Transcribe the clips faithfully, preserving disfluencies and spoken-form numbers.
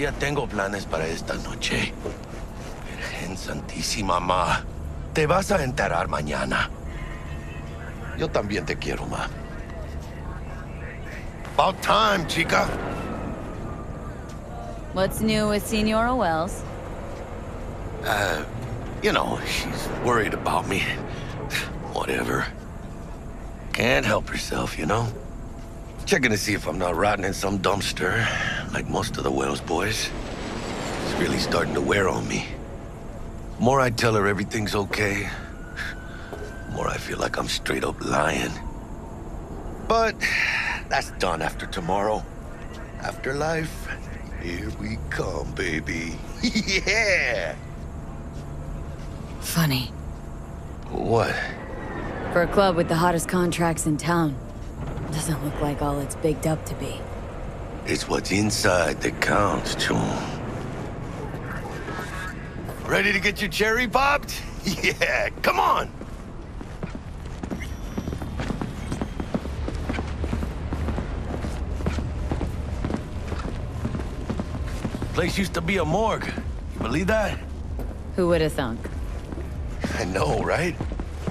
Todavía tengo planes para esta noche. Virgen Santísima, ma. Te vas a enterar mañana. Yo también te quiero, ma. About time, chica. What's new with Senora Welles? Uh, you know, she's worried about me. Whatever. Can't help herself, you know? Checking to see if I'm not rotting in some dumpster, like most of the Welles boys. It's really starting to wear on me. The more I tell her everything's okay, the more I feel like I'm straight up lying. But that's done after tomorrow. After life, here we come, baby. Yeah! Funny. What? For a club with the hottest contracts in town, doesn't look like all it's bigged up to be. It's what's inside that counts, Chum. Ready to get your cherry popped? Yeah, come on! Place used to be a morgue. You believe that? Who would have thunk? I know, right?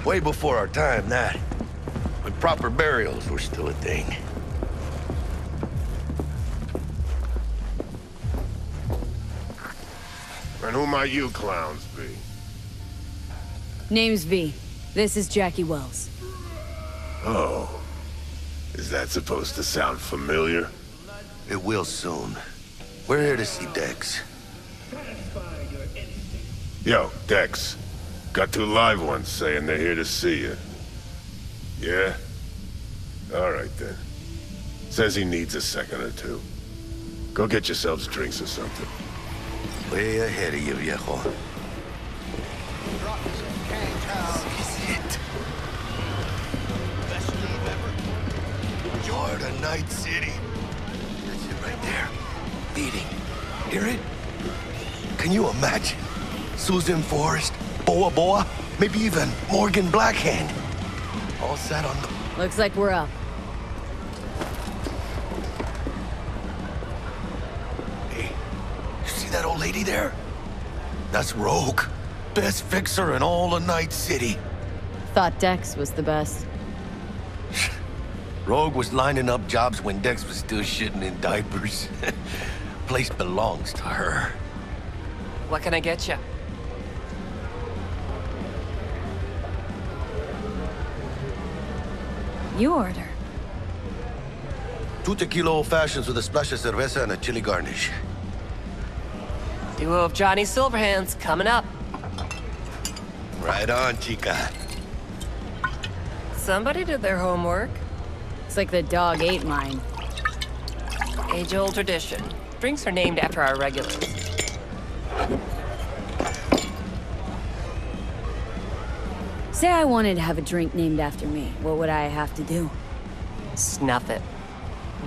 Way before our time, that. When proper burials were still a thing. And who might you clowns be? Name's V. This is Jackie Welles. Oh. Is that supposed to sound familiar? It will soon. We're here to see Dex. Yo, Dex. Got two live ones saying they're here to see you. Yeah? Alright then. Says he needs a second or two. Go get yourselves drinks or something. Way ahead of you, viejo. This is it. Best move ever. You're to Night City. That's it right there. Beating. Hear it? Can you imagine? Susan Forrest, Boa Boa, maybe even Morgan Blackhand. All set on the... Looks like we're up. Hey, you see that old lady there? That's Rogue. Best fixer in all of Night City. Thought Dex was the best. Rogue was lining up jobs when Dex was still shitting in diapers. Place belongs to her. What can I get you? You order. Two tequila old fashions with a splash of cerveza and a chili garnish. Duo of Johnny Silverhands coming up. Right on, chica. Somebody did their homework. It's like the dog ate mine. Age-old tradition. Drinks are named after our regulars. Say I wanted to have a drink named after me. What would I have to do? Snuff it.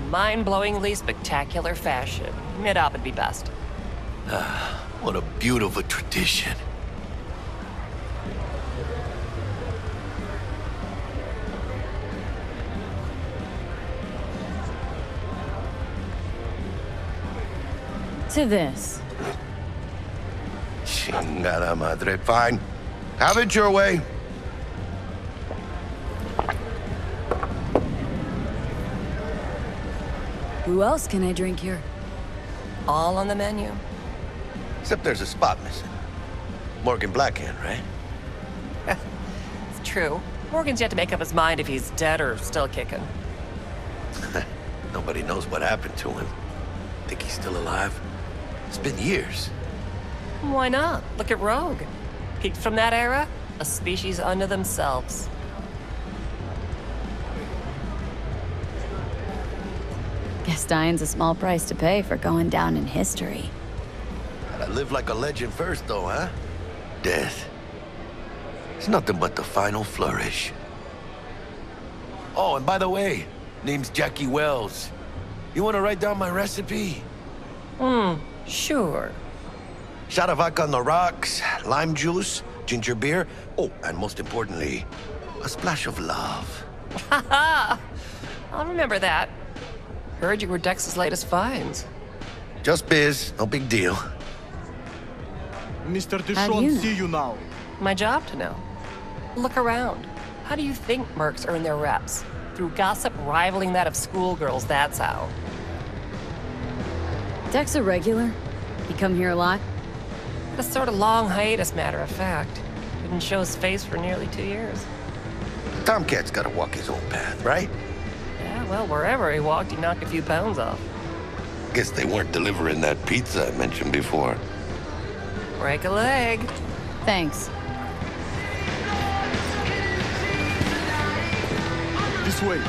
Mind-blowingly spectacular fashion. Mid-op would be best. Ah, what a beautiful tradition. To this. Chingada madre. Fine. Have it your way. Who else can I drink here? All on the menu. Except there's a spot missing. Morgan Blackhand, right? It's true. Morgan's yet to make up his mind if he's dead or still kicking. Nobody knows what happened to him. Think he's still alive? It's been years. Why not? Look at Rogue. Peaked from that era, a species unto themselves. Guess dying's a small price to pay for going down in history. Gotta live like a legend first, though, huh? Death. It's nothing but the final flourish. Oh, and by the way, name's Jackie Welles. You want to write down my recipe? Hmm, sure. Shot of vodka on the rocks, lime juice, ginger beer. Oh, and most importantly, a splash of love. Ha ha! I'll remember that. Heard you were Dex's latest finds. Just biz, no big deal. Mister DeShawn, you know? See you now. My job to know. Look around. How do you think mercs earn their reps? Through gossip rivaling that of schoolgirls, that's how. Dex a regular? He come here a lot? A sort of long hiatus, matter of fact. Didn't show his face for nearly two years. Tomcat's gotta walk his own path, right? Yeah, well, wherever he walked, he knocked a few pounds off. Guess they weren't delivering that pizza I mentioned before. Break a leg. Thanks. This way.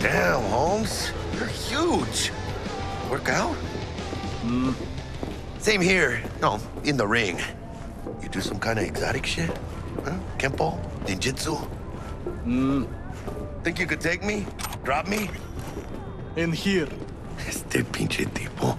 Damn, Holmes. You're huge. Work out? Mm. Same here. No, in the ring. You do some kind of exotic shit? Huh? Kempo? Ninjutsu? Mm. Think you could take me? Drop me? In here. Este pinche tipo.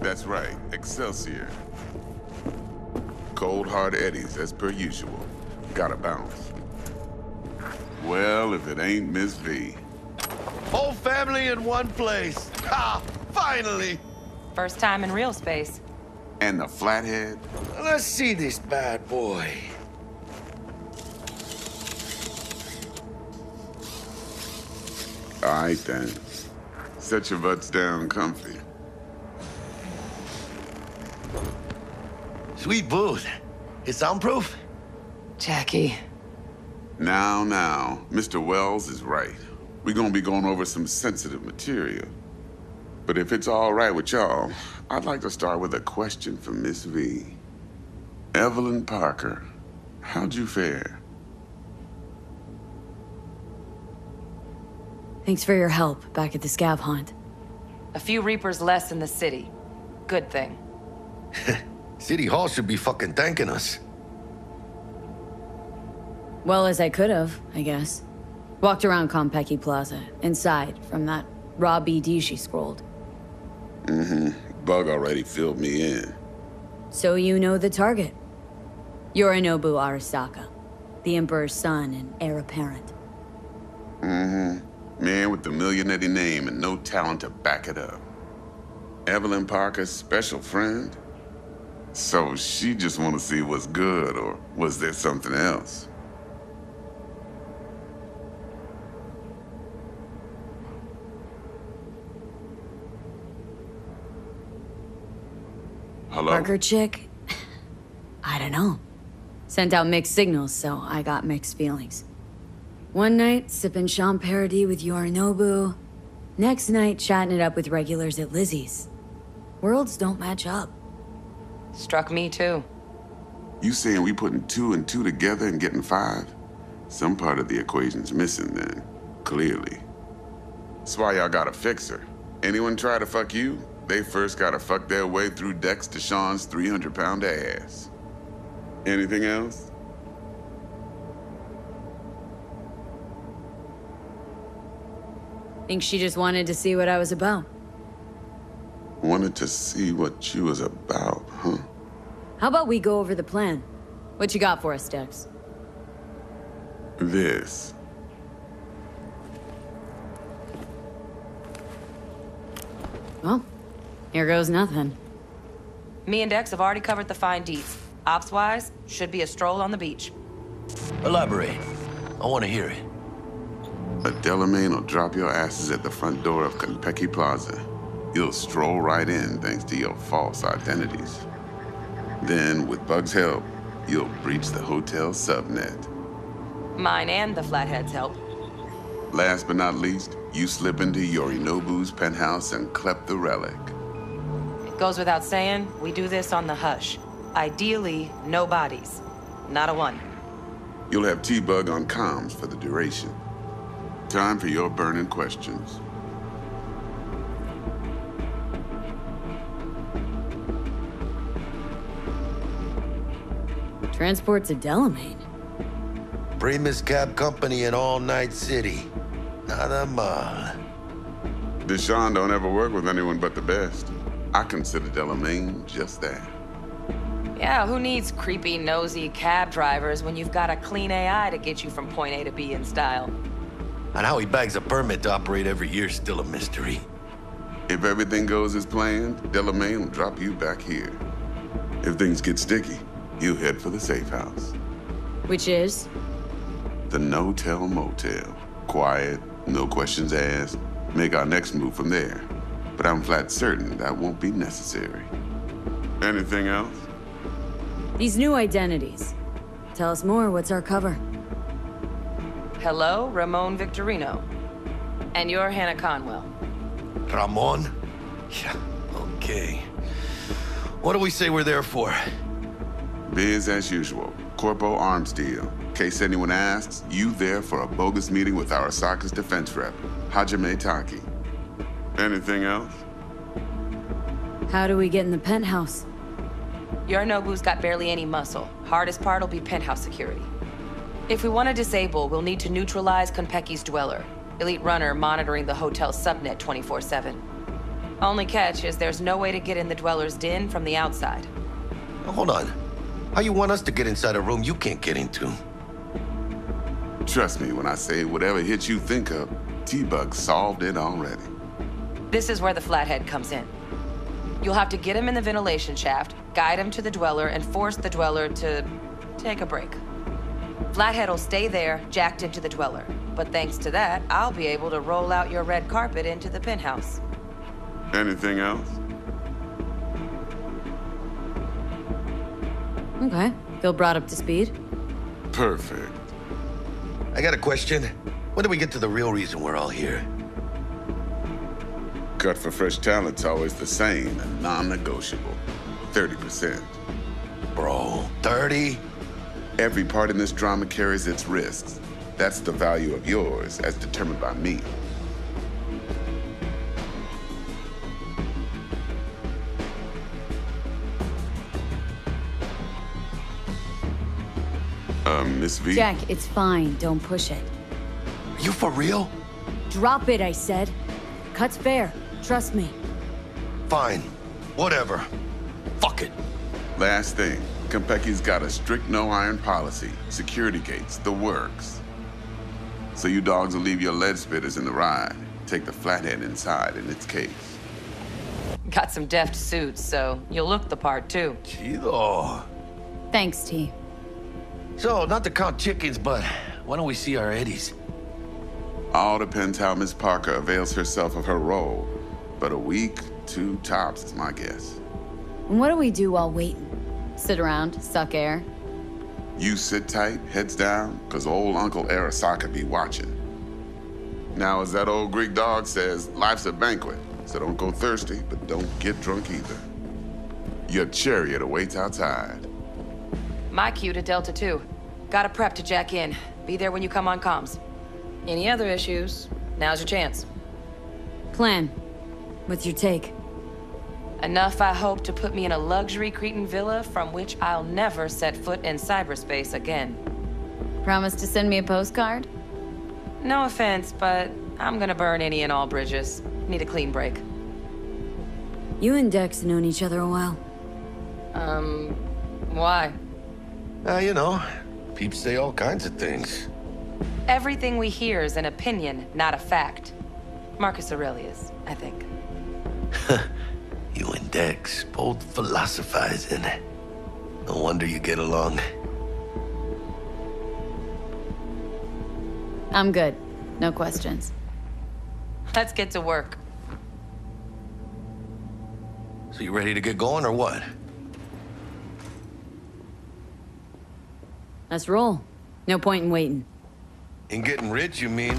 That's right, Excelsior. Cold hard eddies, as per usual. Gotta bounce. Well, if it ain't Miss V. Whole family in one place. Ah, finally! First time in real space. And the Flathead? Let's see this bad boy. All right, then. Set your butts down comfy. Sweet booth. It's soundproof? Jackie. Now, now. Mister Welles is right. We're gonna be going over some sensitive material. But if it's all right with y'all, I'd like to start with a question for Miss V. Evelyn Parker, how'd you fare? Thanks for your help back at the scab hunt. A few Reapers less in the city. Good thing. City Hall should be fucking thanking us. Well, as I could have, I guess. Walked around Konpeki Plaza, inside, from that raw B D she scrolled. Mm-hmm. Bug already filled me in. So you know the target. Yorinobu Arasaka, the Emperor's son and heir apparent. Mm-hmm. Man with the millionetti name and no talent to back it up. Evelyn Parker's special friend? So she just want to see what's good, or was there something else? Hello? Burger chick? I don't know. Sent out mixed signals, so I got mixed feelings. One night, sipping Sean Parody with Yorinobu. Next night, chatting it up with regulars at Lizzie's. Worlds don't match up. Struck me too. You saying we putting two and two together and getting five? Some part of the equation's missing then, clearly. That's why y'all gotta fix her. Anyone try to fuck you, they first gotta fuck their way through Dex DeShawn's three hundred pound ass. Anything else? Think she just wanted to see what I was about. Wanted to see what you was about, huh? How about we go over the plan? What you got for us, Dex? This. Well, here goes nothing. Me and Dex have already covered the fine deets. Ops-wise, should be a stroll on the beach. Elaborate. I want to hear it. A Delamain will drop your asses at the front door of Konpeki Plaza. You'll stroll right in thanks to your false identities. Then, with Bug's help, you'll breach the hotel subnet. Mine and the Flathead's help. Last but not least, you slip into Yorinobu's penthouse and clep the relic. It goes without saying, we do this on the hush. Ideally, no bodies. Not a one. You'll have T-Bug on comms for the duration. Time for your burning questions. Transports a Delamain. Primus cab company in all Night City. Not a mall. DeShawn don't ever work with anyone but the best. I consider Delamain just that. Yeah, who needs creepy, nosy cab drivers when you've got a clean A I to get you from point A to B in style? And how he bags a permit to operate every year's still a mystery. If everything goes as planned, Delamain will drop you back here. If things get sticky, you head for the safe house. Which is? The No-Tell Motel. Quiet, no questions asked. Make our next move from there. But I'm flat certain that won't be necessary. Anything else? These new identities. Tell us more, what's our cover? Hello, Ramon Victorino. And you're Hannah Conwell. Ramon? Yeah, okay. What do we say we're there for? Biz as usual. Corpo arms deal. In case anyone asks, you there for a bogus meeting with Arasaka's defense rep, Hajime Taki. Anything else? How do we get in the penthouse? Yorinobu's got barely any muscle. Hardest part will be penthouse security. If we want to disable, we'll need to neutralize Konpeki's dweller, elite runner monitoring the hotel subnet twenty-four seven. Only catch is there's no way to get in the dweller's den from the outside. Hold on. How you want us to get inside a room you can't get into? Trust me when I say whatever hit you think of, T-Bug solved it already. This is where the Flathead comes in. You'll have to get him in the ventilation shaft, guide him to the dweller, and force the dweller to take a break. Flathead will stay there, jacked into the dweller. But thanks to that, I'll be able to roll out your red carpet into the penthouse. Anything else? Okay, feel brought up to speed. Perfect. I got a question. When do we get to the real reason we're all here? Cut for fresh talent's always the same and non-negotiable. thirty percent. Bro, thirty? Every part in this drama carries its risks. That's the value of yours as determined by me. Um, Miss V? Jack, it's fine. Don't push it. Are you for real? Drop it, I said. Cut's fair. Trust me. Fine. Whatever. Fuck it. Last thing. Konpeki's got a strict no-iron policy. Security gates. The works. So you dogs will leave your lead spitters in the ride. Take the Flathead inside in its case. Got some deft suits, so you'll look the part, too. Chido. Thanks, T. So, not to count chickens, but why don't we see our eddies? All depends how Miss Parker avails herself of her role. But a week, two tops is my guess. And what do we do while waiting? Sit around, suck air? You sit tight, heads down, because old Uncle Arasaka be watching. Now, as that old Greek dog says, life's a banquet. So don't go thirsty, but don't get drunk either. Your chariot awaits outside. My cue to Delta two. Gotta prep to jack in. Be there when you come on comms. Any other issues, now's your chance. Plan. What's your take? Enough, I hope, to put me in a luxury Cretan villa from which I'll never set foot in cyberspace again. Promise to send me a postcard? No offense, but I'm gonna burn any and all bridges. Need a clean break. You and Dex have known each other a while. Um, why? Uh, you know, peeps say all kinds of things. Everything we hear is an opinion, not a fact. Marcus Aurelius, I think. You and Dex both philosophizing. No wonder you get along. I'm good. No questions. Let's get to work. So you ready to get going or what? Let's roll. No point in waiting. In getting rich, you mean?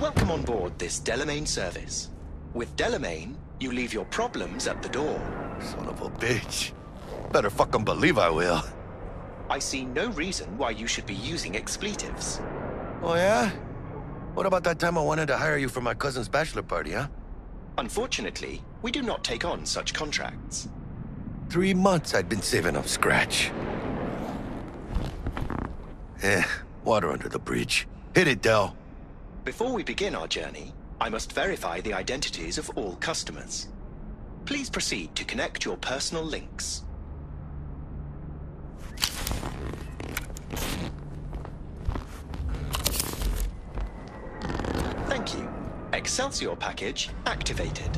Welcome on board this Delamain service. With Delamain, you leave your problems at the door. Son of a bitch. Better fucking believe I will. I see no reason why you should be using expletives. Oh, yeah? What about that time I wanted to hire you for my cousin's bachelor party, huh? Unfortunately, We do not take on such contracts. Three months I'd been saving up scratch. Eh, water under the bridge. Hit it, Del. Before we begin our journey, I must verify the identities of all customers. Please proceed to connect your personal links. Thank you. Excelsior package activated.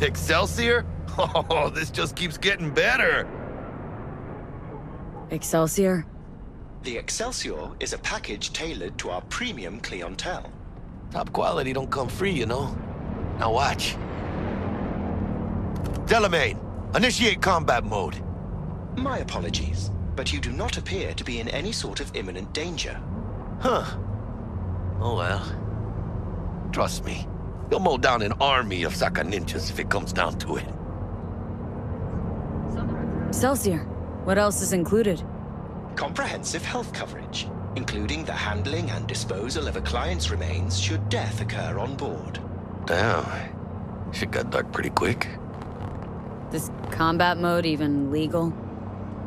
Excelsior? Oh, this just keeps getting better. Excelsior? The Excelsior is a package tailored to our premium clientele. Top quality don't come free, you know. Now watch. Delamain, initiate combat mode. My apologies, but you do not appear to be in any sort of imminent danger. Huh. Oh well. Trust me. You'll mow down an army of Saka ninjas if it comes down to it. Excelsior, what else is included? Comprehensive health coverage, including the handling and disposal of a client's remains should death occur on board. Damn. Shit got dark pretty quick. This combat mode even legal?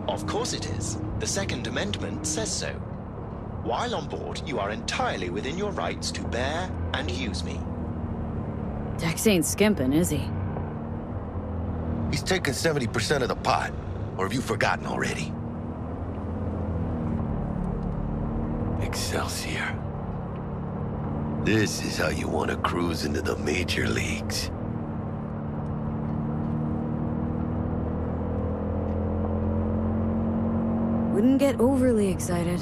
Of course it is. The Second Amendment says so. While on board, you are entirely within your rights to bear and use me. Dex ain't skimping, is he? He's taken seventy percent of the pot. Or have you forgotten already? Excelsior. This is how you want to cruise into the major leagues. Wouldn't get overly excited.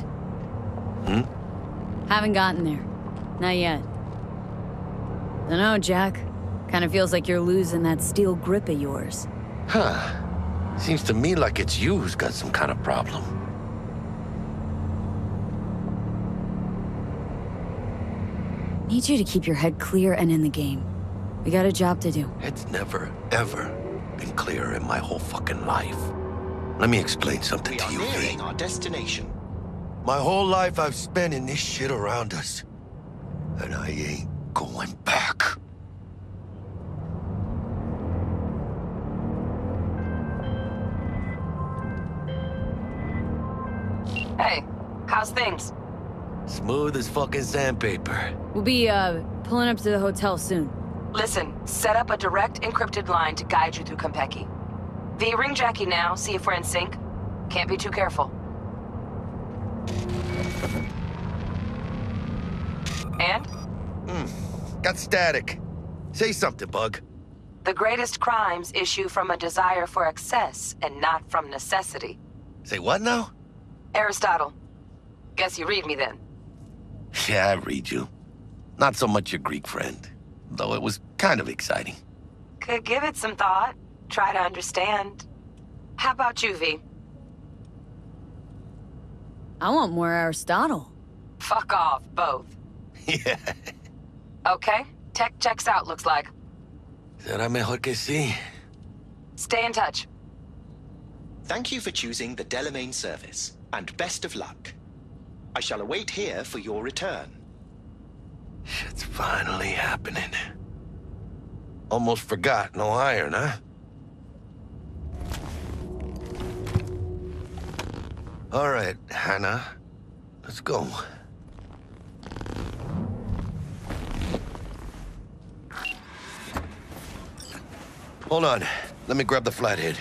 Hmm? Haven't gotten there. Not yet. Dunno, Jack. Kinda feels like you're losing that steel grip of yours. Huh. Seems to me like it's you who's got some kind of problem. Need you to keep your head clear and in the game. We got a job to do. It's never, ever been clearer in my whole fucking life. Let me explain something to you, Vic. We are nearing our destination. My whole life I've spent in this shit around us. And I ain't going back. Hey, how's things? Smooth as fucking sandpaper. We'll be, uh, pulling up to the hotel soon. Listen, set up a direct encrypted line to guide you through Konpeki. V-ring Jackie now, see if we're in sync. Can't be too careful. And? Mm, got static. Say something, Bug. The greatest crimes issue from a desire for excess and not from necessity. Say what now? Aristotle. Guess you read me then. Yeah, I read you. Not so much your Greek friend, though it was kind of exciting. Could give it some thought. Try to understand. How about you, V? I want more Aristotle. Fuck off, both. Yeah. Okay, tech checks out, looks like. Será mejor que sí. Stay in touch. Thank you for choosing the Delamain service, and best of luck. I shall await here for your return. Shit's finally happening. Almost forgot, no iron, huh? All right, Hannah. Let's go. Hold on. Let me grab the Flathead.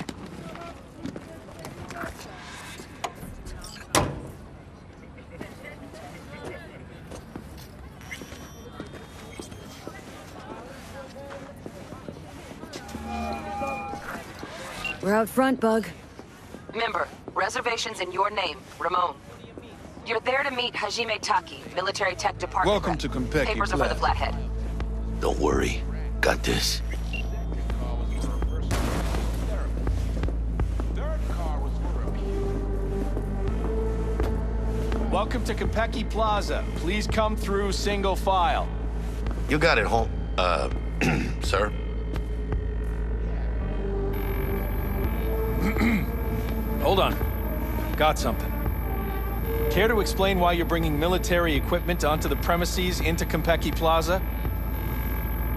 We're out front, Bug. Remember. Reservations in your name, Ramon. You're there to meet Hajime Taki, military tech department. Welcome to Konpeki. Papers are for the Flathead. Don't worry. Got this. Welcome to Konpeki Plaza. Please come through single file. You got it, home, uh, sir. Hold on. Got something. Care to explain why you're bringing military equipment onto the premises into Konpeki Plaza?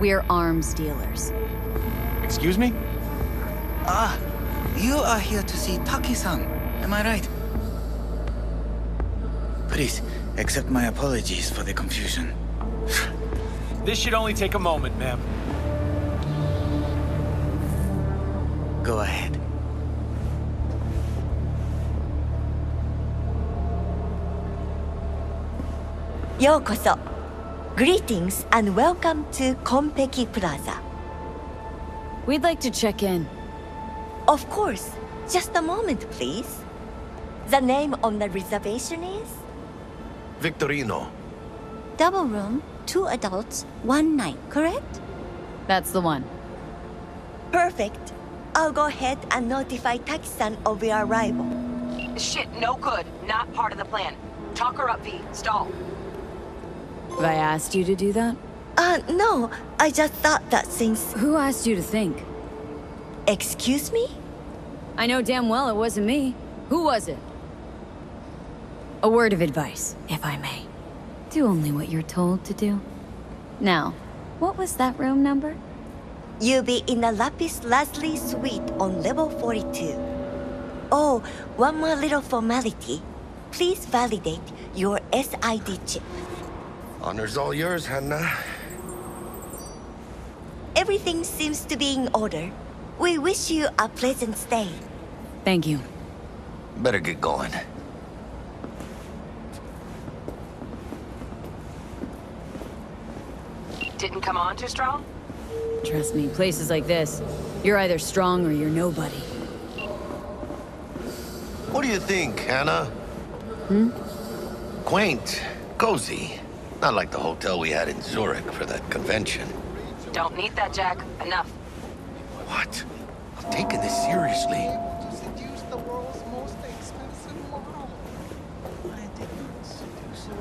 We're arms dealers. Excuse me? Ah, you are here to see Taki-san, am I right? Please, accept my apologies for the confusion. This should only take a moment, ma'am. Go ahead. Yokoso. Greetings and welcome to Konpeki Plaza. We'd like to check in. Of course. Just a moment, please. The name on the reservation is? Victorino. Double room, two adults, one night, correct? That's the one. Perfect. I'll go ahead and notify Taki-san of your arrival. Shit, no good. Not part of the plan. Talk her up, V. Stall. Have I asked you to do that? Uh, no. I just thought that since... Who asked you to think? Excuse me? I know damn well it wasn't me. Who was it? A word of advice, if I may. Do only what you're told to do. Now, what was that room number? You'll be in the Lapis Lazuli Suite on level forty-two. Oh, one more little formality. Please validate your S I D chip. Honor's all yours, Hannah. Everything seems to be in order. We wish you a pleasant stay. Thank you. Better get going. Didn't come on too strong? Trust me, places like this, you're either strong or you're nobody. What do you think, Hannah? Hmm? Quaint, cozy. Not like the hotel we had in Zurich for that convention. Don't need that, Jack. Enough. What? I'm taking this seriously. To seduce the world's most expensive model. I didn't seduce her.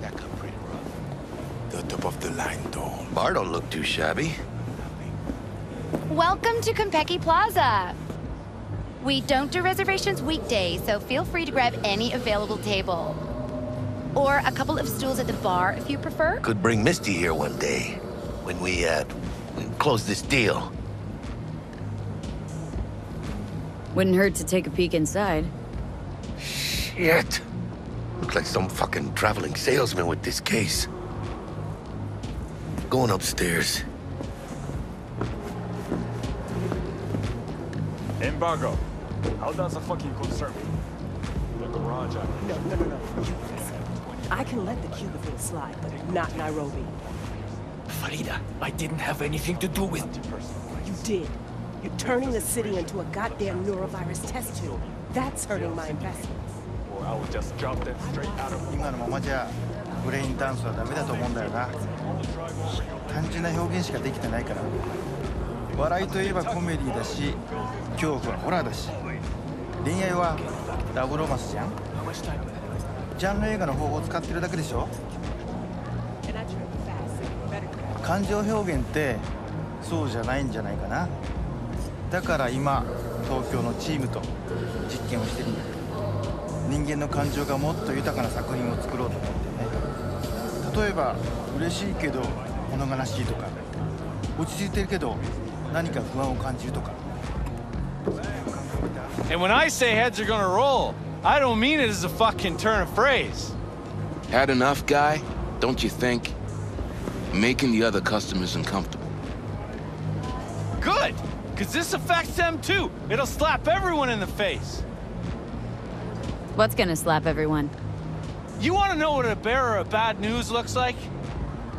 That got pretty rough. The top of the line, though. Bar don't look too shabby. Welcome to Konpeki Plaza. We don't do reservations weekdays, so feel free to grab any available table. Or a couple of stools at the bar, if you prefer. Could bring Misty here one day, when we, uh, we close this deal. Wouldn't hurt to take a peek inside. Shit. Looks like some fucking traveling salesman with this case. Going upstairs. Embargo. How does a fucking concern me? The garage, I... No, no, no, no. I can let the cubicle slide, but not Nairobi. Farida, I didn't have anything to do with... You did. You're turning the city into a goddamn neurovirus test tube. That's hurting my investments. Or I will just drop them straight out of... And when I say heads are gonna roll, I don't mean it as a fucking turn of phrase. Had enough, guy? Don't you think? Making the other customers uncomfortable. Good! Because this affects them too. It'll slap everyone in the face. What's gonna slap everyone? You wanna know what a bearer of bad news looks like?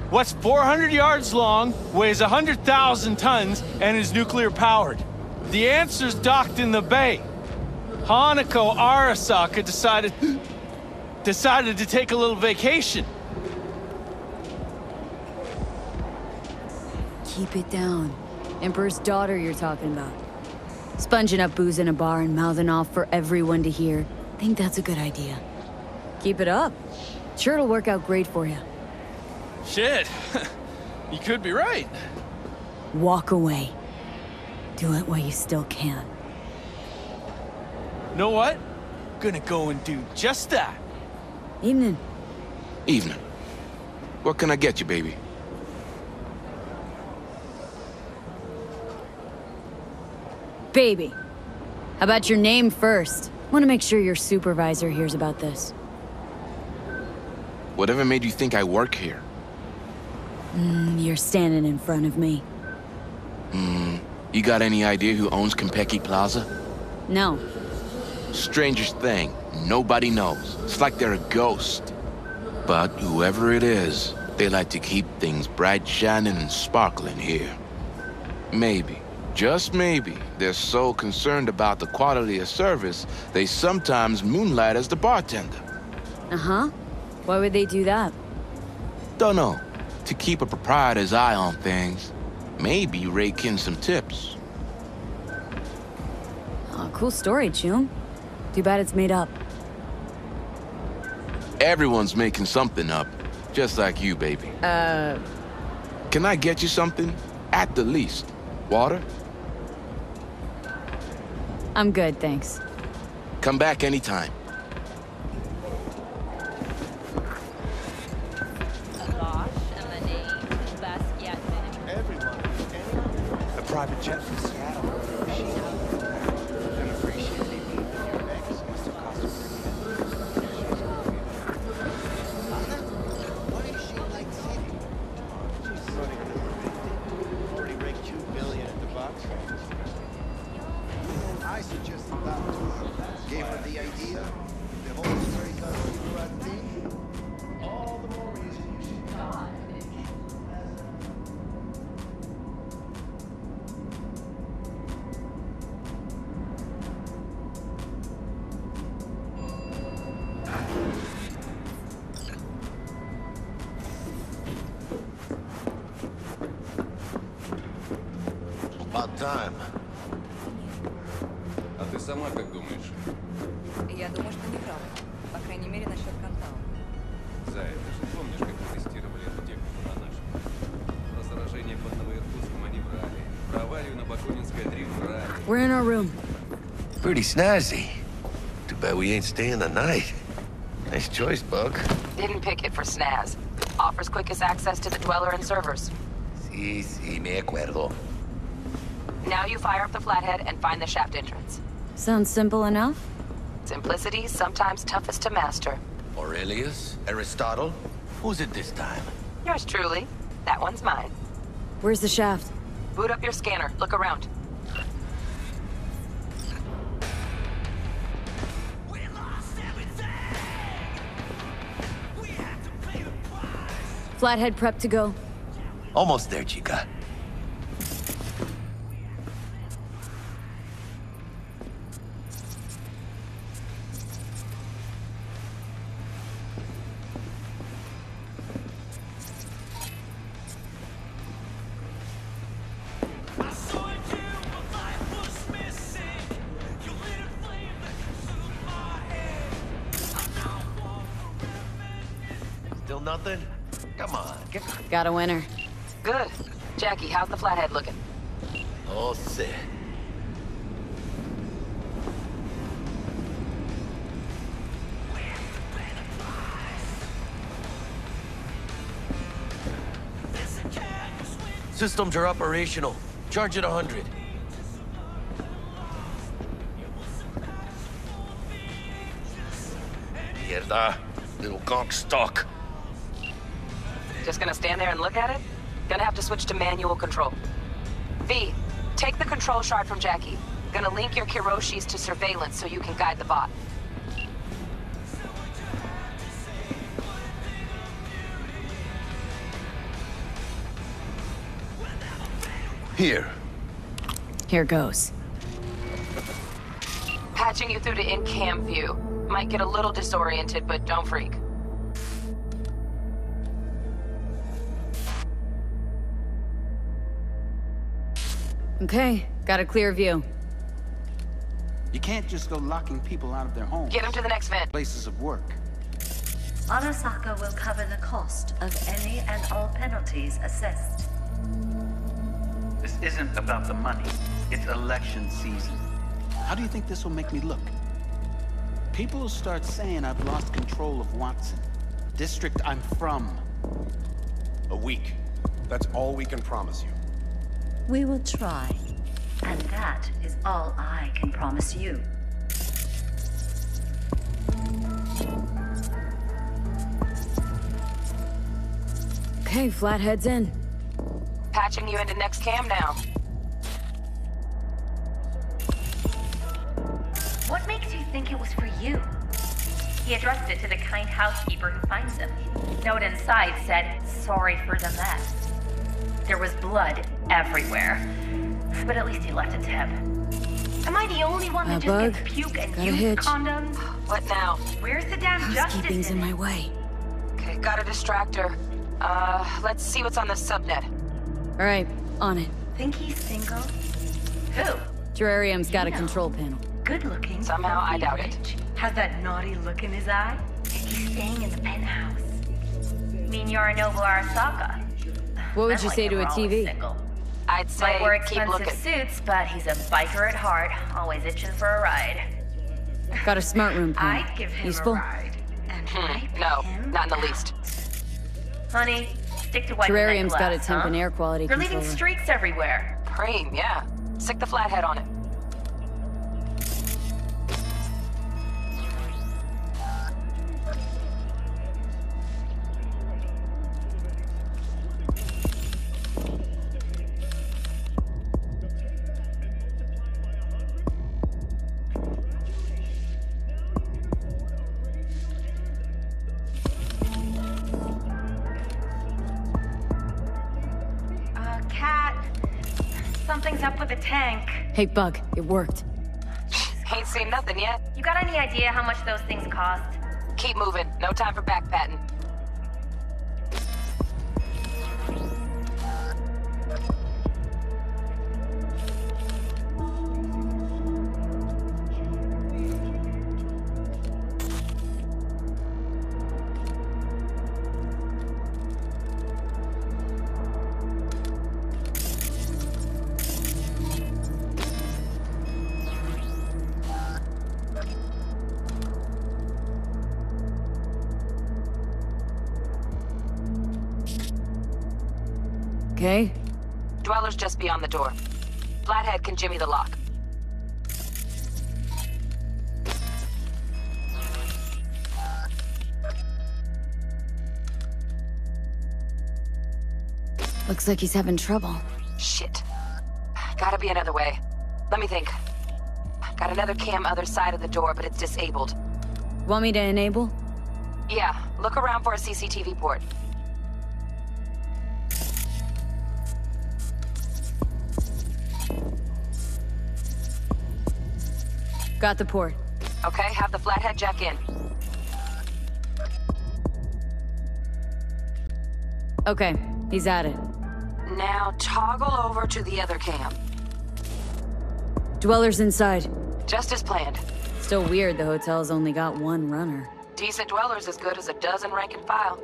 What's four hundred yards long, weighs one hundred thousand tons, and is nuclear-powered? The answer's docked in the bay. Hanako Arasaka decided... decided to take a little vacation. Keep it down. Emperor's daughter you're talking about. Sponging up booze in a bar and mouthing off for everyone to hear. Think that's a good idea. Keep it up. Sure it'll work out great for you. Shit, you could be right. Walk away. Do it while you still can. Know what? gonna go and do just that. Evening. Evening. What can I get you, baby? Baby. How about your name first? Want to make sure your supervisor hears about this. Whatever made you think I work here? Mm, you're standing in front of me. Mm, you got any idea who owns Konpeki Plaza? No. Strangest thing. Nobody knows. It's like they're a ghost. But whoever it is, they like to keep things bright, shining, and sparkling here. Maybe, just maybe, they're so concerned about the quality of service, they sometimes moonlight as the bartender. Uh-huh. Why would they do that? Don't know. To keep a proprietor's eye on things. Maybe rake in some tips. Oh, cool story, June. Too bad it's made up. Everyone's making something up, just like you, baby. Uh... Can I get you something? At the least. Water? I'm good, thanks. Come back anytime. A private jet from Seattle. We're in our room. Pretty snazzy. Too bad we ain't staying the night. Nice choice, Bug. Didn't pick it for snaz. Offers quickest access to the dweller and servers. Si, si, me acuerdo. Now you fire up the Flathead and find the shaft entrance. Sounds simple enough. Simplicity sometimes toughest to master. Aurelius? Aristotle? Who's it this time? Yours truly. That one's mine. Where's the shaft? Boot up your scanner. Look around. Flathead prep to go. Almost there, Chica. Still nothing? Come on, get... Got a winner. Good. Jackie, how's the Flathead looking? Oh, sick. Systems are operational. Charge at one hundred. Mierda. Little conch stock. Just gonna stand there and look at it? Gonna have to switch to manual control. V, take the control shard from Jackie. Gonna link your Kiroshis to surveillance so you can guide the bot. Here. Here goes. Patching you through to in-cam view. Might get a little disoriented, but don't freak. Okay, got a clear view. You can't just go locking people out of their homes. Get them to the next vent. Places of work. Arasaka will cover the cost of any and all penalties assessed. This isn't about the money. It's election season. How do you think this will make me look? People start saying I've lost control of Watson. District I'm from. A week. That's all we can promise you. We will try. And that is all I can promise you. Okay, Flathead's in. Patching you into next cam now. What makes you think it was for you? He addressed it to the kind housekeeper who finds him. Note inside said, sorry for the mess. There was blood everywhere. But at least he left a tip. Am I the only one that uh, just gets puke and used condoms? What now? Where's the damn justice? Housekeeping's in my way. Okay, gotta distract her. Uh, let's see what's on the subnet. Alright, on it. Think he's single? Who? Terrarium's got a control panel. Good looking. Somehow I doubt it. Has that naughty look in his eye? He's staying in the penthouse. Mean Yorinobu Arasaka. What would you say to a T V? I'd say might wear expensive suits, but he's a biker at heart, always itching for a ride. Got a smart room plan. I'd give him a ride. No, not in the least. Honey, stick to white. Terrarium's got a temp and air quality controller. You're leaving streaks everywhere. Preem, yeah. Stick the Flathead on it. Hey, Bug, it worked. Ain't seen nothing yet. You got any idea how much those things cost? Keep moving. No time for backpatting. Okay. Dweller's just beyond the door. Flathead can jimmy the lock. Looks like he's having trouble. Shit. Gotta be another way. Let me think. Got another cam other side of the door, but it's disabled. Want me to enable? Yeah. Look around for a C C T V port. Got the port. Okay, have the Flathead jack in. Okay, he's at it. Now toggle over to the other cam. Dweller's inside. Just as planned. Still weird the hotel's only got one runner. Decent dwellers as good as a dozen rank and file.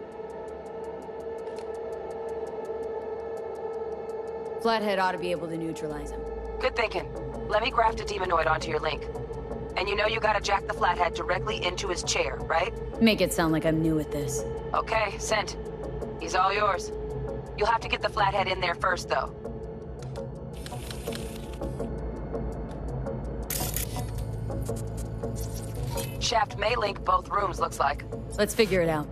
Flathead ought to be able to neutralize him. Good thinking. Let me graft a demonoid onto your link. And you know you gotta jack the Flathead directly into his chair, right? Make it sound like I'm new at this. Okay, sent. He's all yours. You'll have to get the Flathead in there first, though. Shaft may link both rooms, looks like. Let's figure it out.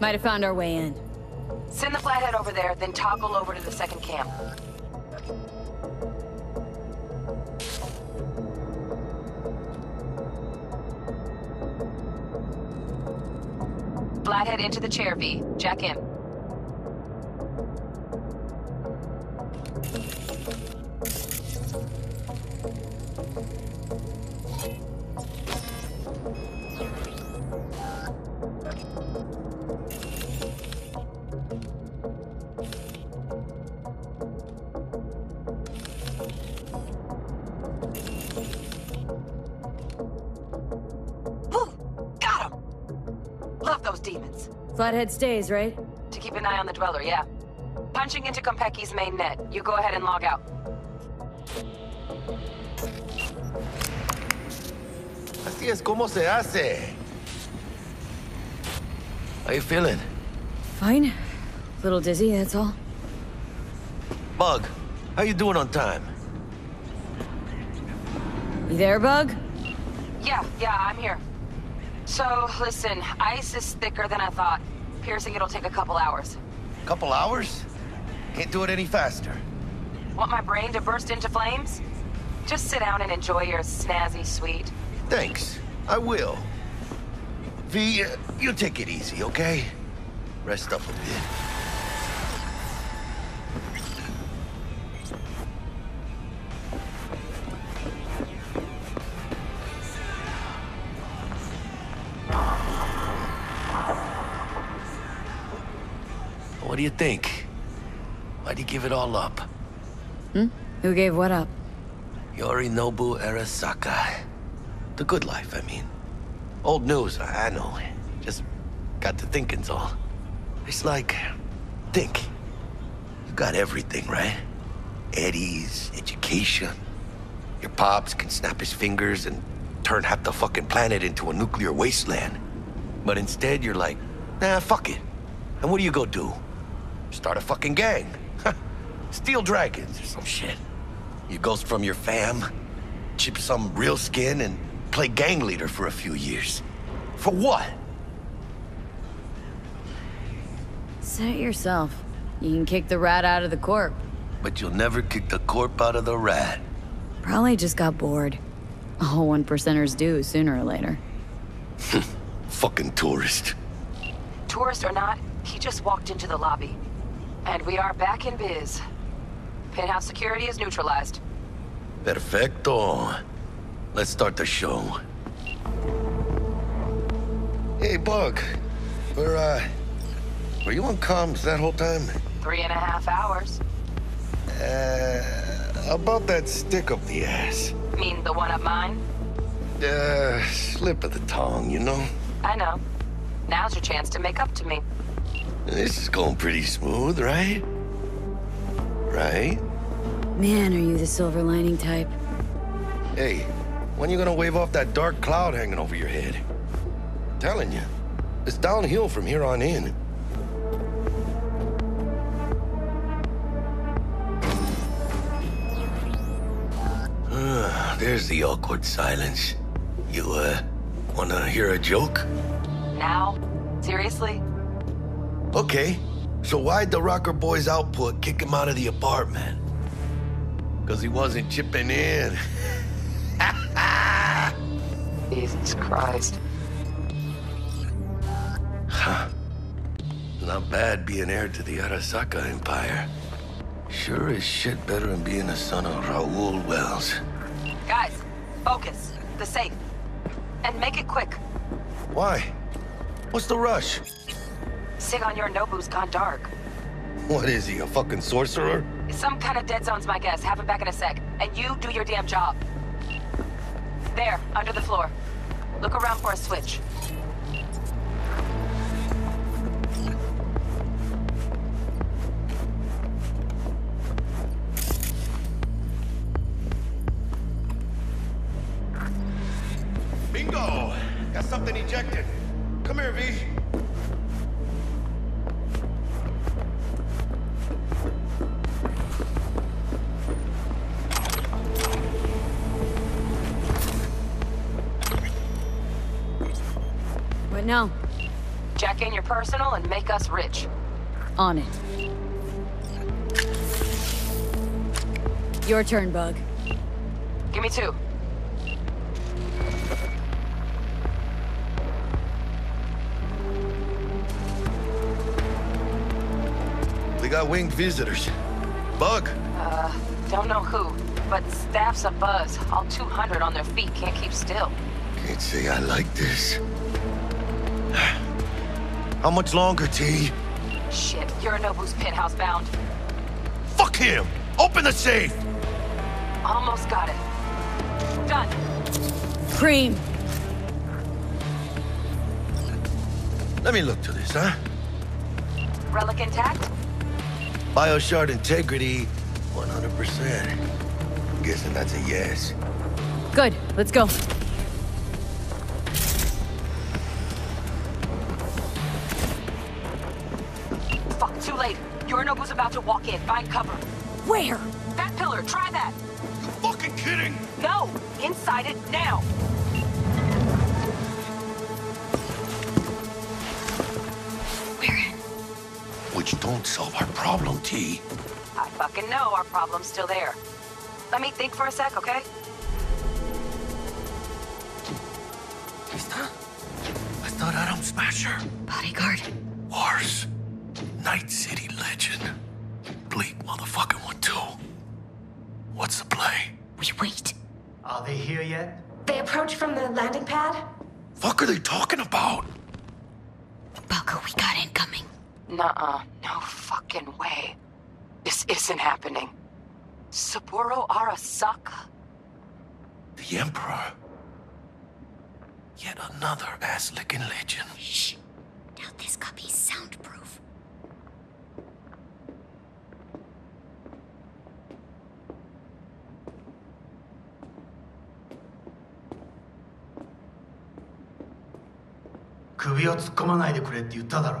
Might have found our way in. Send the Flathead over there, then toggle over to the second cam. Flathead into the chair, V. Jack in. Flathead stays, right? To keep an eye on the Dweller, yeah. Punching into Konpeki's main net. You go ahead and log out. Así es como se hace. How you feeling? Fine. A little dizzy, that's all. Bug, how you doing on time? You there, Bug? Yeah, yeah, I'm here. So, listen, ice is thicker than I thought. Piercing it'll take a couple hours. Couple hours? Can't do it any faster. Want my brain to burst into flames? Just sit down and enjoy your snazzy suite. Thanks. I will. V, uh, you take it easy, okay? Rest up a bit. What do you think? Why'd you give it all up? Hmm? Who gave what up? Yorinobu Arasaka. The good life, I mean. Old news, I know. Just got to thinking's all. It's like, think. You got everything, right? Eddie's, education. Your pops can snap his fingers and turn half the fucking planet into a nuclear wasteland. But instead, you're like, nah, fuck it. And what do you go do? Start a fucking gang. Steel dragons or some shit. You goes from your fam, chip some real skin, and play gang leader for a few years. For what? Say it yourself. You can kick the rat out of the corp. But you'll never kick the corp out of the rat. Probably just got bored. All one percenters do, sooner or later. Fucking tourist. Tourist or not, he just walked into the lobby. And we are back in biz. Penthouse security is neutralized. Perfecto. Let's start the show. Hey, Bug. We're, uh... Were you on comms that whole time? Three and a half hours. Uh... About that stick up the ass. Mean the one up mine? Uh... Slip of the tongue, you know? I know. Now's your chance to make up to me. This is going pretty smooth, right? Right? Man, are you the silver lining type? Hey, when you gonna wave off that dark cloud hanging over your head? Telling you, it's downhill from here on in. Uh, there's the awkward silence. You, uh, wanna hear a joke? Now? Seriously? Okay. So why'd the rocker boy's output kick him out of the apartment? Because he wasn't chipping in. Jesus Christ. Huh. Not bad being heir to the Arasaka Empire. Sure as shit better than being a son of Raoul Welles. Guys, focus. The safe. And make it quick. Why? What's the rush? Sig on Yorinobu's gone dark. What is he, a fucking sorcerer? Some kind of dead zone's my guess. Have him back in a sec. And you do your damn job. There, under the floor. Look around for a switch. Bingo! Got something ejected. Come here, V. No. Jack in your personal and make us rich. On it. Your turn, Bug. Give me two. We got winged visitors. Bug. Uh, don't know who, but staff's a buzz. All two hundred on their feet can't keep still. Can't say I like this. How much longer, T? Shit, Yorinobu's penthouse bound. Fuck him! Open the safe! Almost got it. Done. Cream. Let me look to this, huh? Relic intact? Bioshard integrity, one hundred percent. I'm guessing that's a yes. Good, let's go. Yorinobu's about to walk in. Find cover. Where? That pillar. Try that. You fucking kidding? No. Inside it now. We're in. Which don't solve our problem, T. I fucking know our problem's still there. Let me think for a sec, okay? I thought Adam Smasher. Bodyguard. Wars. Night City legend. Bleak motherfucking one too. What's the play? We wait. Are they here yet? They approach from the landing pad. Fuck are they talking about? Bucko, we got incoming. Nuh-uh. No fucking way. This isn't happening. Saburo Arasaka. The Emperor. Yet another ass-licking legend. Shh. Now this copy's soundproof. Kubi o tsukkomanai de kure tte yutta daro.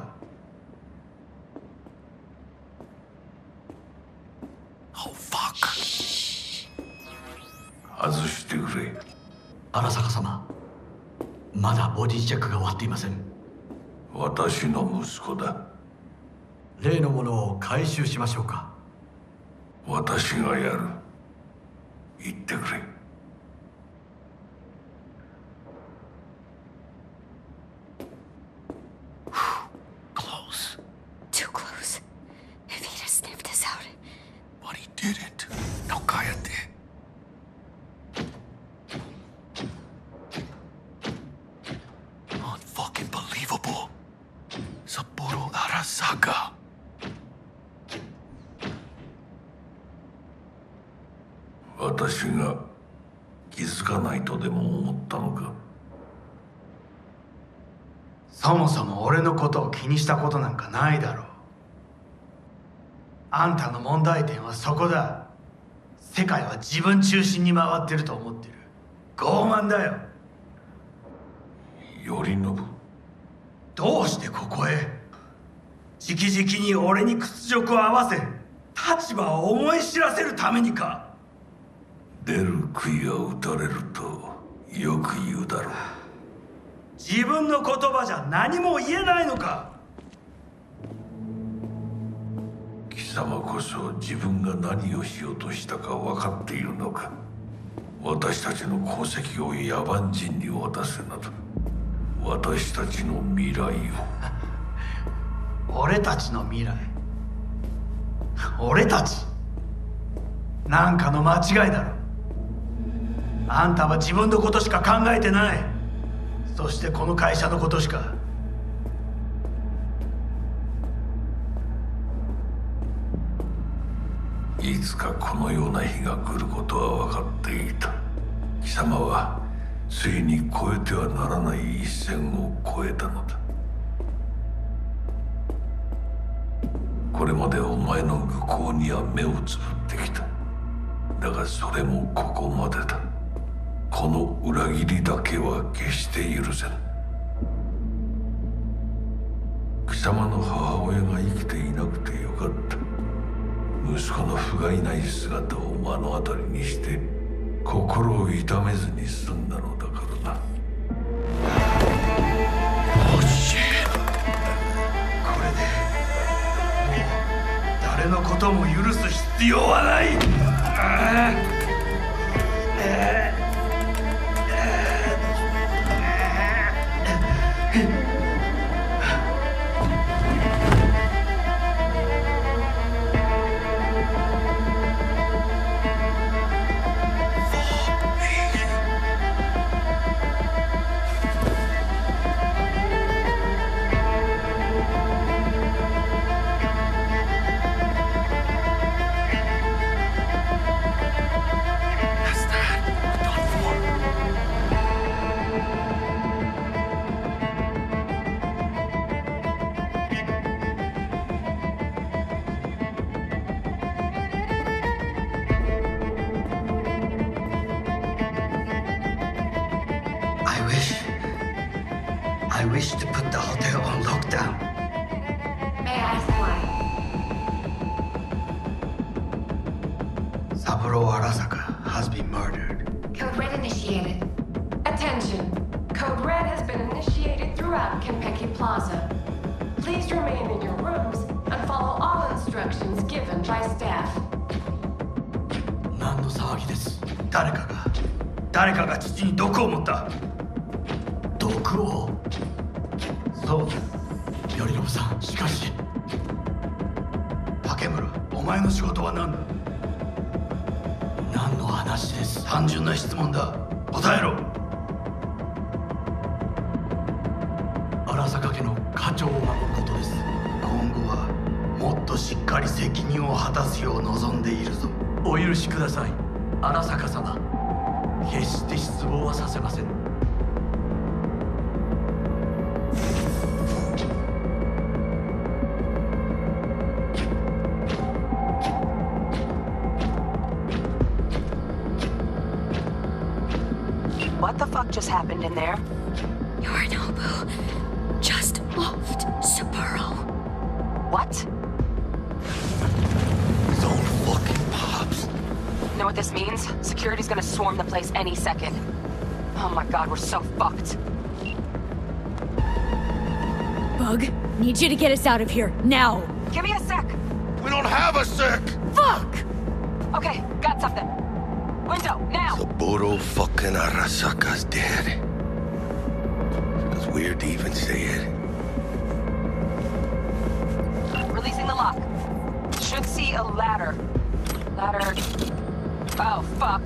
Oh fuck. Shh. Azushite kurei. Arasaka-sama. まだボディチェックが終わっていません。私の息子だ。例のものを回収しましょうか。私がやる。言ってくれ。Close. Too close. If he'd have sniffed us out. But he didn't. どかやって。Arasaka. Watashi ga kizukanai to demo omotta no ka? Somosomo ore no koto o kini shita koto nanka nai daro. Anta no mondai ten wa soko da. Sekai wa jibun chūshin ni magatte ru to omotte ru. Goman da yo. Yorinobu. Dou shite koko e? 直々に俺に屈辱を合わせ、立場を思い知らせるためにか。出る杭は打たれるとよく言うだろう。自分の言葉じゃ何も言えないのか。貴様こそ自分が何をしようとしたか分かっているのか。私たちの功績を野蛮人に渡すなど、私たちの未来を。俺たちの未来。俺たち。なんかの間違いだろ。あんたは自分のことしか考えてない。そしてこの会社のことしか。いつかこのような日が来ることは分かっていた。貴様はついに越えてはならない一線を越えたのだ。 これまでお前の愚行には目をつぶってきた。だがそれもここまでだ。この裏切りだけは決して許せぬ。貴様の母親が生きていなくてよかった。息子の不甲斐ない姿を目の当たりにして心を痛めずに済んだのだからな。 のことも許す必要はない。I wish to put the hotel on lockdown. May I ask why? Saburo Arasaka has been murdered. Code Red initiated. Attention. Code Red has been initiated throughout Konpeki Plaza. Please remain in your rooms and follow all instructions given by staff. Nan no saagi desu. Dareka ga, dareka ga chichi ni doku o motta. Doku o. So, Yorinobu-san, shikashi. Takemura, omae no shigoto wa nan da? 何の話です。単純な質問だ。答えろ。荒坂家の家長を守ることです。今後はもっとしっかり責任を果たすよう望んでいるぞ。お許しください、荒坂様。決して失望はさせません。Just happened in there. Yorinobu just loved Saburo. What? His own fucking pops. Know what this means? Security's gonna swarm the place any second. Oh my god, we're so fucked. Bug, need you to get us out of here, now! Give me a sec! We don't have a sec! Fuck! Okay, got something. Window, now! Saburo fucking Arasaka's dead. It's weird to even say it. Releasing the lock. Should see a ladder. Ladder... Oh, fuck.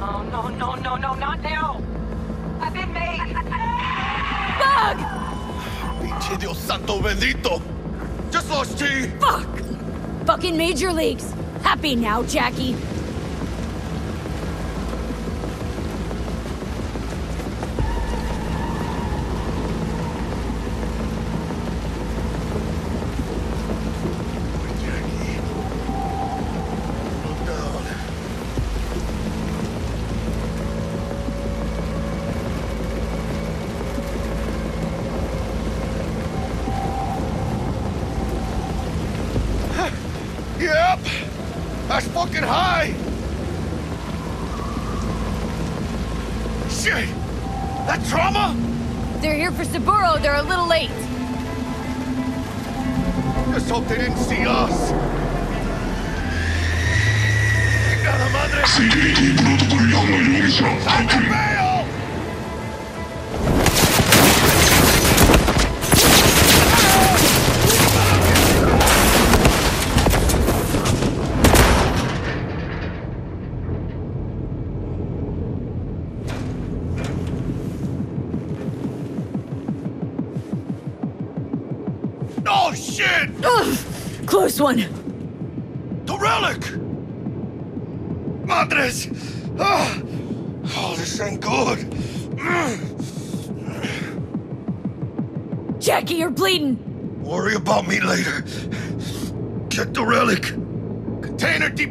Oh, no, no, no, no, not now! I've been made! Bug! Pinche Dios santo bendito! Just lost T! Fuck! Fucking major leagues! Happy now, Jackie!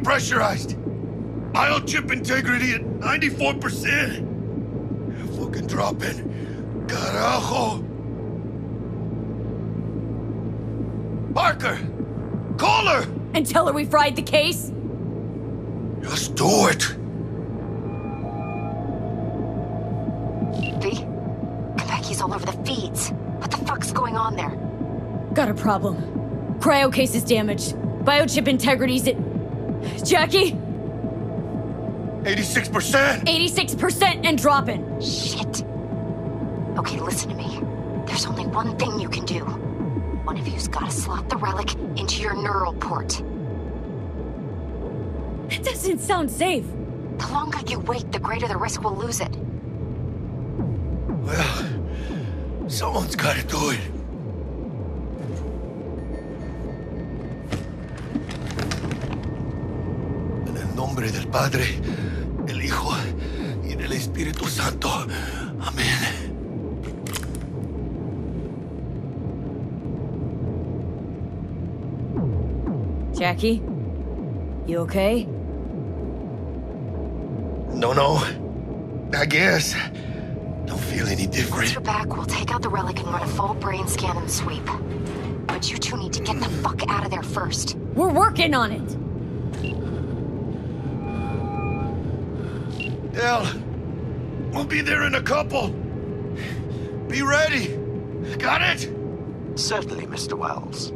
Pressurized. Biochip integrity at ninety-four percent. Fucking drop in. Carajo. Parker! Call her! And tell her we fried the case? Just do it. V? Konpeki's all over the feeds. What the fuck's going on there? Got a problem. Cryo case is damaged. Biochip integrity's at... Jackie? eighty-six percent! eighty-six percent and dropping! Shit. Okay, listen to me. There's only one thing you can do. One of you's gotta slot the relic into your neural port. That doesn't sound safe. The longer you wait, the greater the risk we'll lose it. Well, someone's gotta do it. Del Padre, el Hijo y del Espíritu Santo. Amén. Jackie, you okay? No, no. I guess. Don't feel any different. Once you're back, we'll take out the relic and run a full brain scan and sweep. But you two need to get the fuck out of there first. We're working on it. Del, we'll be there in a couple. Be ready. Got it? Certainly, Mister Welles.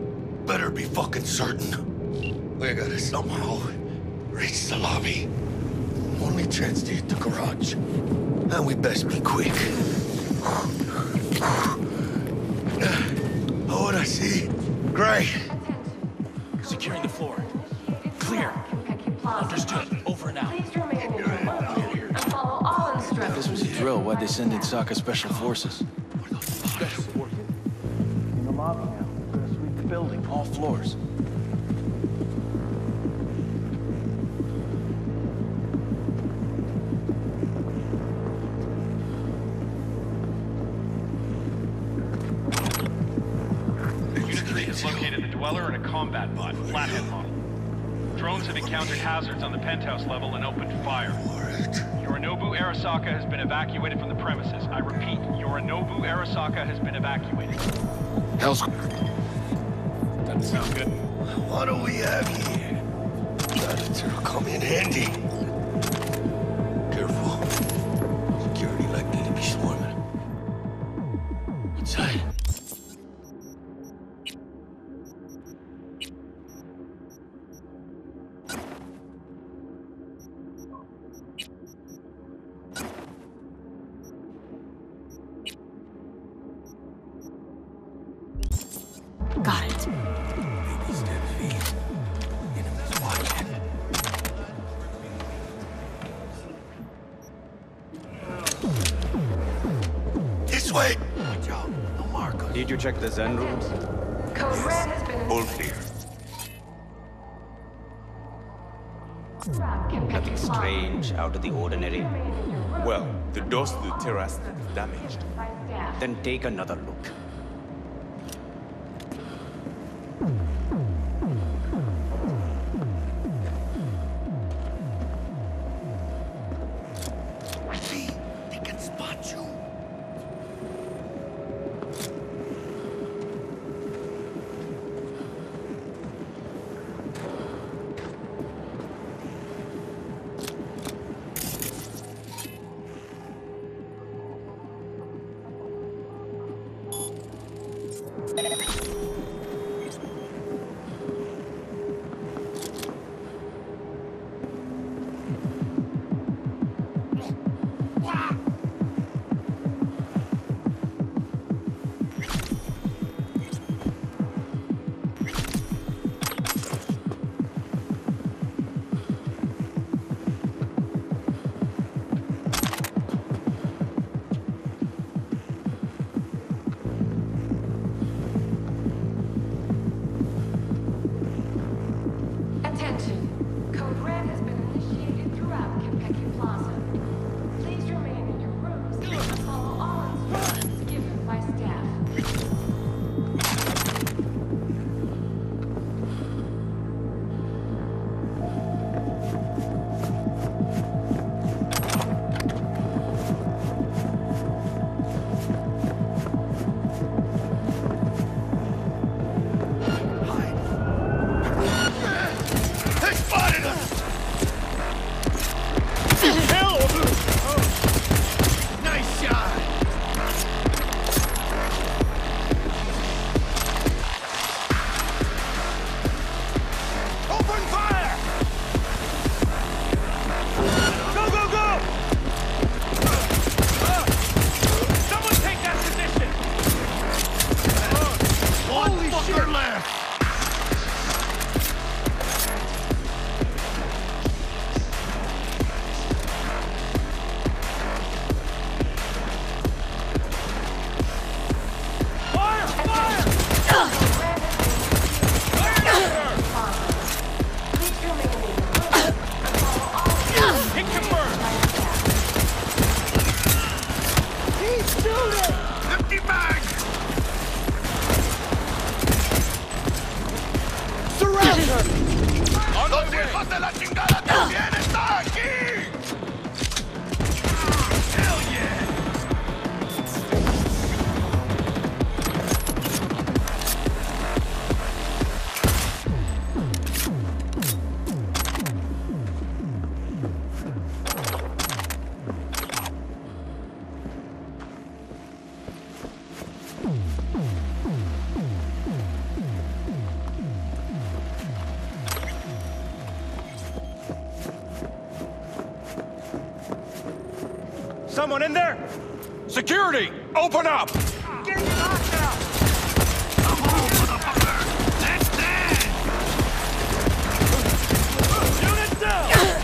Better be fucking certain. We gotta somehow reach the lobby. Only chance to hit the garage. And we best be quick. Oh, what I see. Great. Attention. Securing the floor. Clear. Understood. Over now. Please remain in your room and follow all instructions. If this was a drill, why'd they send in Saka Special Forces? Special Forces. In the lobby now. We're gonna sweep the building, all floors. And a combat bot, Flathead model. Drones have encountered hazards on the penthouse level and opened fire. Yorinobu Arasaka has been evacuated from the premises. I repeat, Yorinobu Arasaka has been evacuated. Hell's... Doesn't sound good. What do we have here? That'll come in handy. Careful. Security likely to be swarming. Inside. Check the Zen rooms? Code yes. Red has been all clear. Nothing strange, out of the ordinary. Well, the doors to the terrace is damaged. Then take another look. Someone in there? Security! Open up! Get your locked up! Come on, motherfucker! That's dead! Shoot it down! Good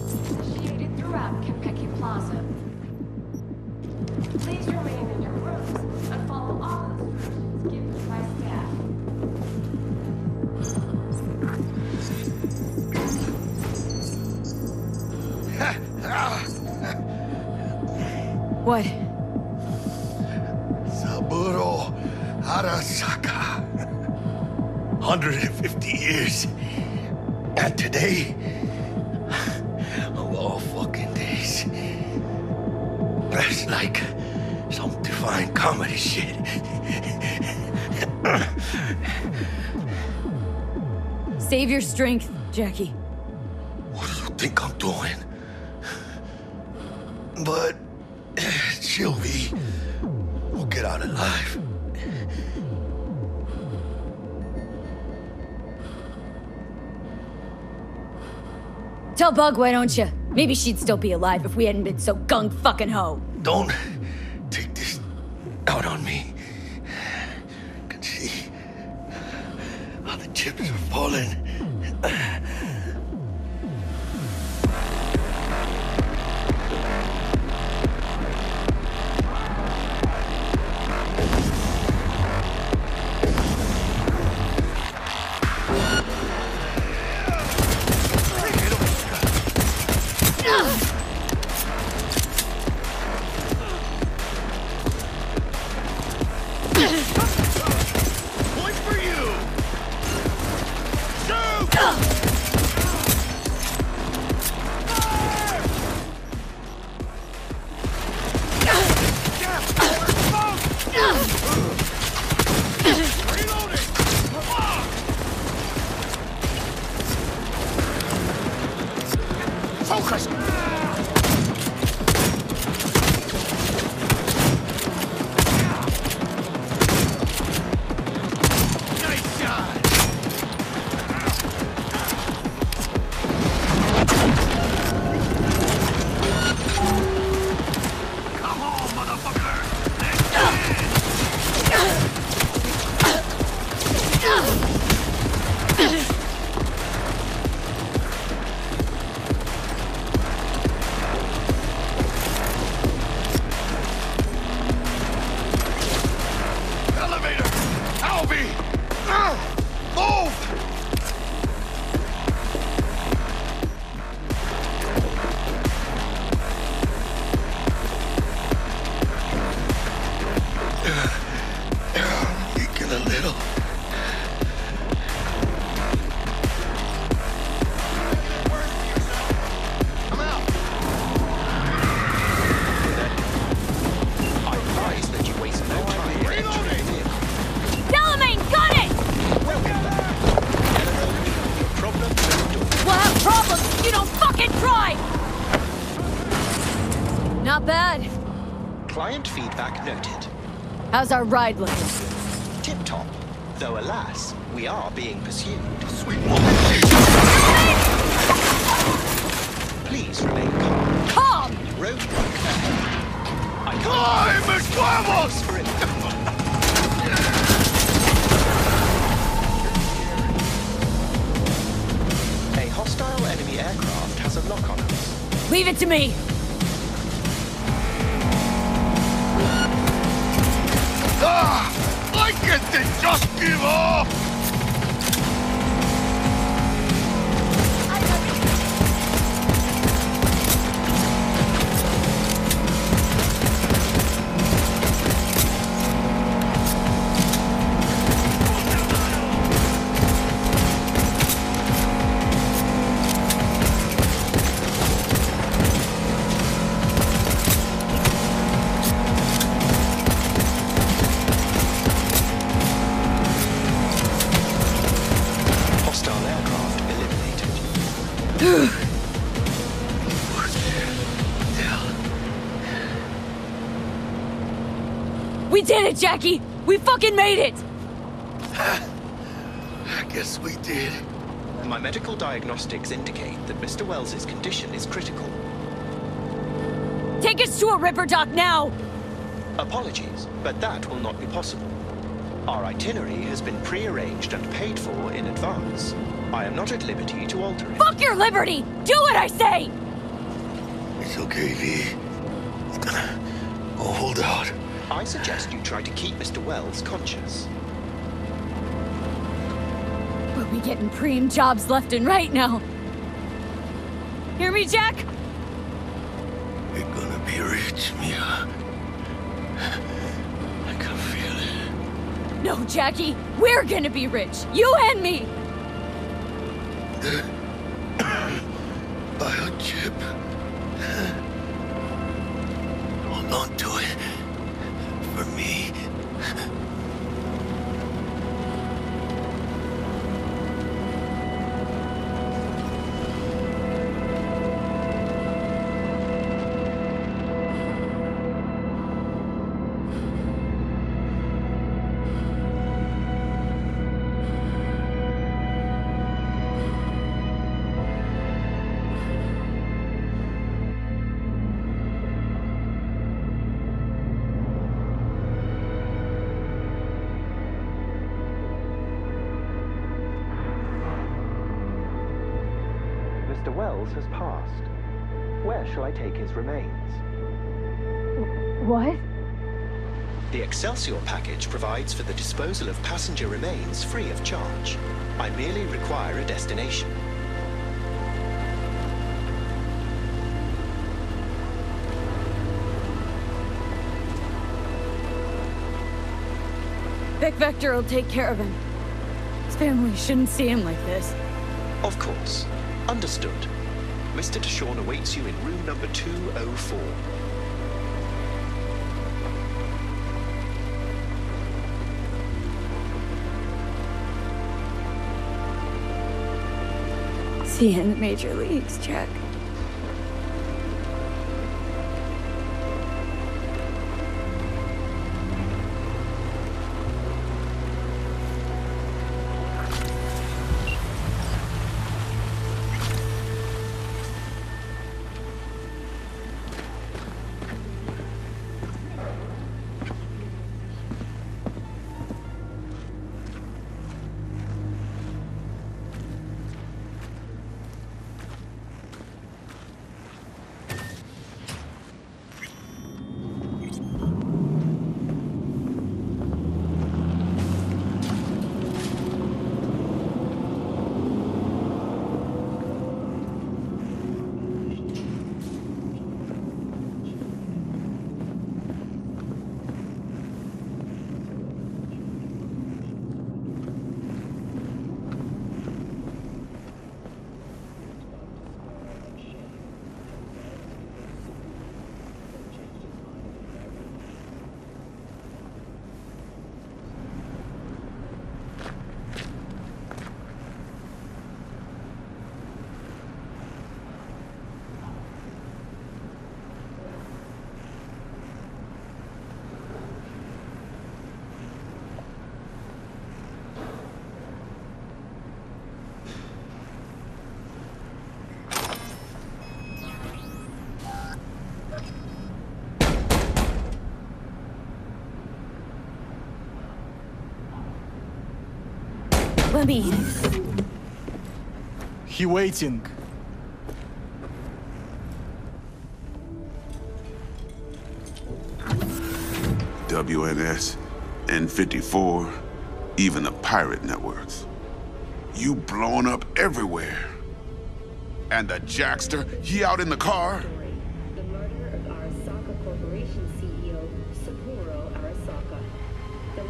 Initiated throughout Konpeki Plaza. Please remain in your rooms and follow all the instructions given by staff. What? Saburo Arasaka. one hundred fifty years. And today... That's like some divine comedy shit. Save your strength, Jackie. What do you think I'm doing? But chill, V. We'll get out alive. Tell Bug, why don't you? Maybe she'd still be alive if we hadn't been so gung fucking ho. Don't take this out on me. You can see how the chips are falling. Not bad. Client feedback noted. How's our ride looking? Tip-top. Though, alas, we are being pursued. Sweet Please remain calm. Calm! Roadblock ahead. I can't... ¡Ay, mis huevos! Hostile enemy aircraft has a lock on us. Leave it to me! Ah! Why can't they just give up? Jackie, we fucking made it! I guess we did. My medical diagnostics indicate that Mister Wells's condition is critical. Take us to a ripper dock now! Apologies, but that will not be possible. Our itinerary has been pre-arranged and paid for in advance. I am not at liberty to alter it. Fuck your liberty! Do what I say! It's okay, V. I'll hold out. I suggest you try to keep Mister Welles conscious. We'll be getting preem jobs left and right now. Hear me, Jack? We're gonna be rich, Mia. I can feel it. No, Jackie, we're gonna be rich. You and me. The biochip. Hold on to it. For me. Has passed. Where shall I take his remains? What? The Excelsior package provides for the disposal of passenger remains free of charge. I merely require a destination. Vic Vector will take care of him. His family shouldn't see him like this. Of course. Understood. Mister DeShawn awaits you in room number two oh four. See you in the major leagues, Jack. Delamain. He waiting. W N S, N fifty-four, even the pirate networks. You blown up everywhere. And the Jackster, he out in the car? The murder of Arasaka Corporation C E O, Saburo Arasaka.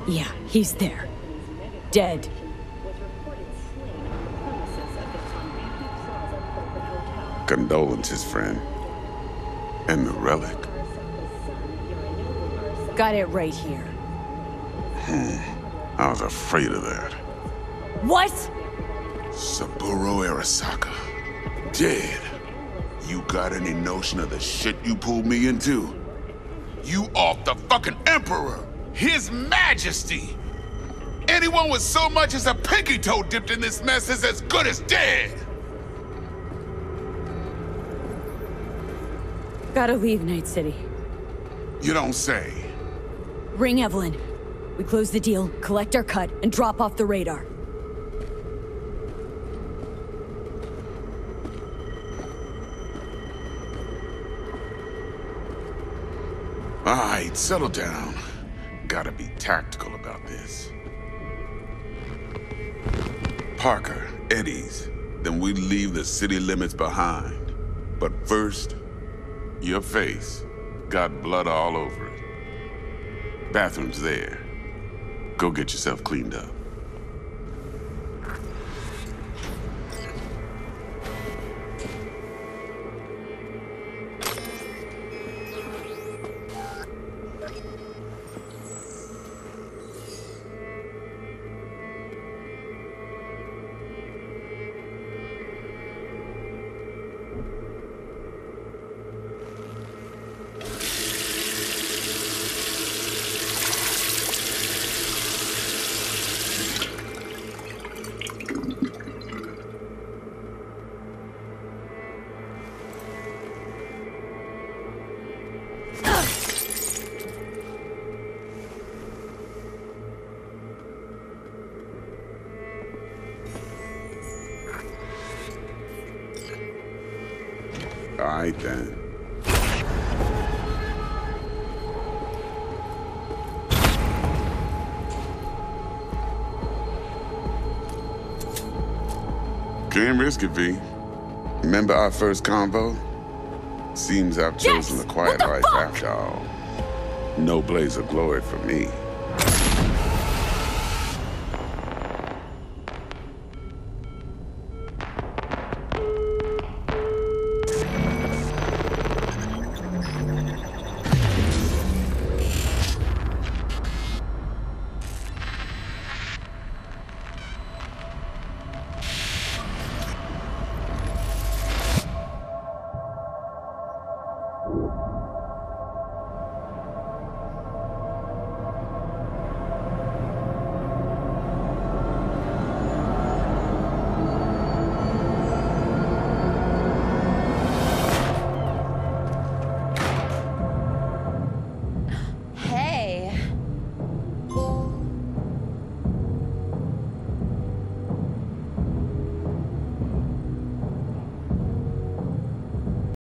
Yeah, he's there. Dead. Was reported slain on the premises of the Konpeki Plaza corporate hotel. Condolences, friend. And the relic. Got it right here. Hmm. I was afraid of that. What? Saburo Arasaka. Dead. You got any notion of the shit you pulled me into? You off the fucking Emperor! His Majesty! Anyone with so much as a pinky toe dipped in this mess is as good as dead! Gotta leave Night City. You don't say. Ring Evelyn. We close the deal, collect our cut, and drop off the radar. All right, settle down. Gotta be tactical about this. Parker, Eddie's, then we leave the city limits behind. But first, your face got blood all over it. Bathroom's there. Go get yourself cleaned up. Risk it, V. Remember our first convo? Seems I've chosen yes! the quiet the life fuck? After all. No blaze of glory for me.